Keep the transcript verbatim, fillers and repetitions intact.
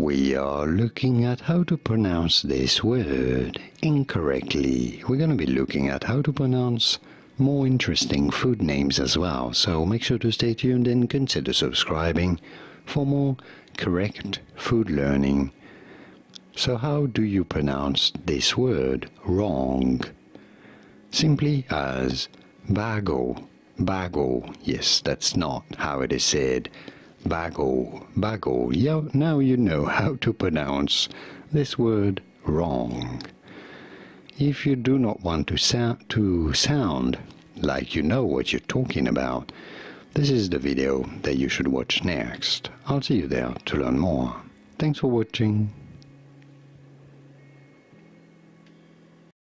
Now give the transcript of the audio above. We are looking at how to pronounce this word incorrectly. We're going to be looking at how to pronounce more interesting food names as well, so make sure to stay tuned and consider subscribing for more correct food learning. So how do you pronounce this word wrong? Simply as bagel, bagel. Yes, that's not how it is said. Bagel, bagel. Yeah, now you know how to pronounce this word wrong. If you do not want to sound, to sound like you know what you're talking about, this is the video that you should watch next. I'll see you there to learn more. Thanks for watching.